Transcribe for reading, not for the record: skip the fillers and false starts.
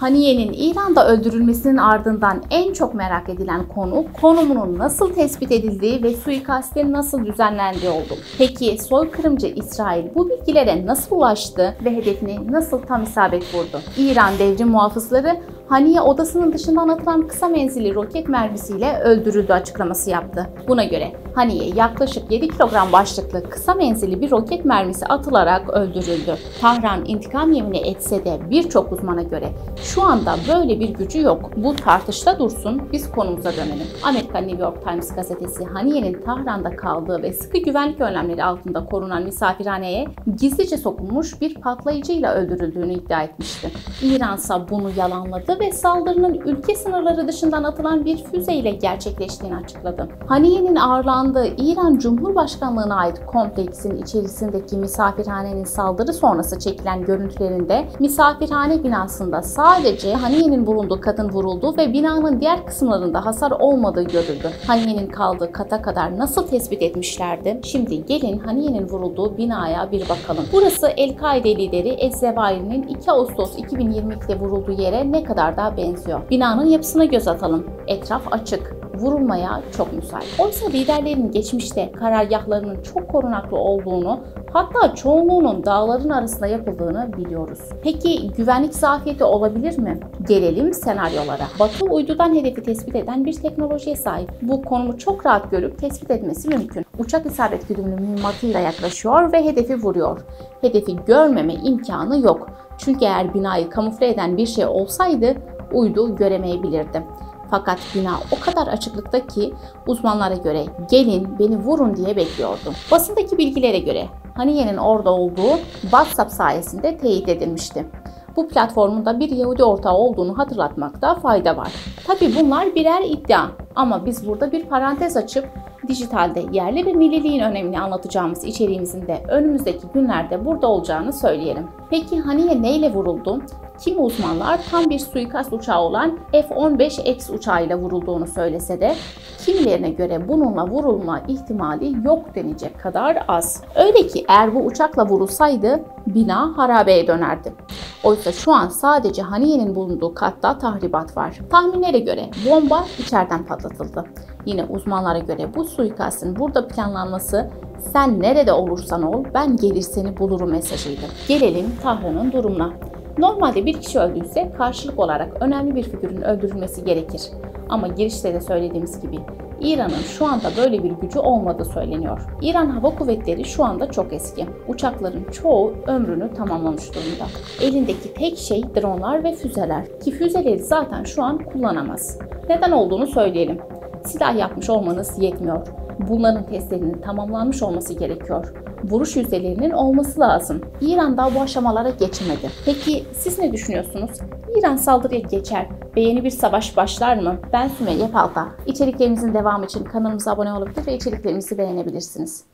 Haniye'nin İran'da öldürülmesinin ardından en çok merak edilen konu konumunun nasıl tespit edildiği ve suikastin nasıl düzenlendiği oldu. Peki soykırımcı İsrail bu bilgilere nasıl ulaştı ve hedefini nasıl tam isabet vurdu? İran devrim muhafızları Haniye odasının dışından atılan kısa menzilli roket mermisiyle öldürüldü açıklaması yaptı. Buna göre Haniye yaklaşık 7 kilogram başlıklı kısa menzilli bir roket mermisi atılarak öldürüldü. Tahran intikam yemini etse de birçok uzmana göre şu anda böyle bir gücü yok. Bu tartışta dursun, biz konumuza dönelim. Amerika New York Times gazetesi Haniye'nin Tahran'da kaldığı ve sıkı güvenlik önlemleri altında korunan misafirhaneye gizlice sokulmuş bir patlayıcıyla öldürüldüğünü iddia etmişti. İran ise bunu yalanladı ve saldırının ülke sınırları dışından atılan bir füzeyle gerçekleştiğini açıkladı. Haniye'nin ağırlandığı İran Cumhurbaşkanlığına ait kompleksin içerisindeki misafirhanenin saldırı sonrası çekilen görüntülerinde misafirhane binasında sadece Haniye'nin bulunduğu kadın vuruldu ve binanın diğer kısımlarında hasar olmadığı görüldü. Haniye'nin kaldığı kata kadar nasıl tespit etmişlerdi? Şimdi gelin Haniye'nin vurulduğu binaya bir bakalım. Burası El-Kaide lideri Ez-Zevahiri'nin 2 Ağustos 2022'de vurulduğu yere ne kadar daha benziyor. Binanın yapısına göz atalım. Etraf açık. Vurulmaya çok müsait. Oysa liderlerin geçmişte karargahlarının çok korunaklı olduğunu, hatta çoğunluğunun dağların arasında yapıldığını biliyoruz. Peki güvenlik zafiyeti olabilir mi? Gelelim senaryolara. Batı uydudan hedefi tespit eden bir teknolojiye sahip. Bu konumu çok rahat görüp tespit etmesi mümkün. Uçak isabet güdümlü mühimmatıyla yaklaşıyor ve hedefi vuruyor. Hedefi görmeme imkanı yok. Çünkü eğer binayı kamufle eden bir şey olsaydı uydu göremeyebilirdi. Fakat bina o kadar açıklıkta ki uzmanlara göre gelin beni vurun diye bekliyordu. Basındaki bilgilere göre Haniye'nin orada olduğu WhatsApp sayesinde teyit edilmişti. Bu platformun da bir Yahudi ortağı olduğunu hatırlatmakta fayda var. Tabii bunlar birer iddia ama biz burada bir parantez açıp dijitalde yerli ve milliliğin önemini anlatacağımız içeriğimizin de önümüzdeki günlerde burada olacağını söyleyelim. Peki Haniye neyle vuruldu? Kimi uzmanlar tam bir suikast uçağı olan F-15EX uçağıyla vurulduğunu söylese de kimilerine göre bununla vurulma ihtimali yok denecek kadar az. Öyle ki eğer bu uçakla vurulsaydı bina harabeye dönerdi. Oysa şu an sadece Haniye'nin bulunduğu katta tahribat var. Tahminlere göre bomba içeriden patlatıldı. Yine uzmanlara göre bu suikastın burada planlanması sen nerede olursan ol ben gelir seni bulurum mesajıydı. Gelelim Tahran'ın durumuna. Normalde bir kişi öldüyse karşılık olarak önemli bir figürün öldürülmesi gerekir. Ama girişte de söylediğimiz gibi İran'ın şu anda böyle bir gücü olmadığı söyleniyor. İran Hava Kuvvetleri şu anda çok eski. Uçakların çoğu ömrünü tamamlamış durumda. Elindeki tek şey dronlar ve füzeler ki füzeleri zaten şu an kullanamaz. Neden olduğunu söyleyelim. Silah yapmış olmanız yetmiyor. Bunların testlerinin tamamlanmış olması gerekiyor. Vuruş yüzdelerinin olması lazım. İran daha bu aşamalara geçmedi. Peki siz ne düşünüyorsunuz? İran saldırıya geçer ve yeni bir savaş başlar mı? Ben Sümeyye Palta. İçeriklerimizin devamı için kanalımıza abone olabilir ve içeriklerimizi beğenebilirsiniz.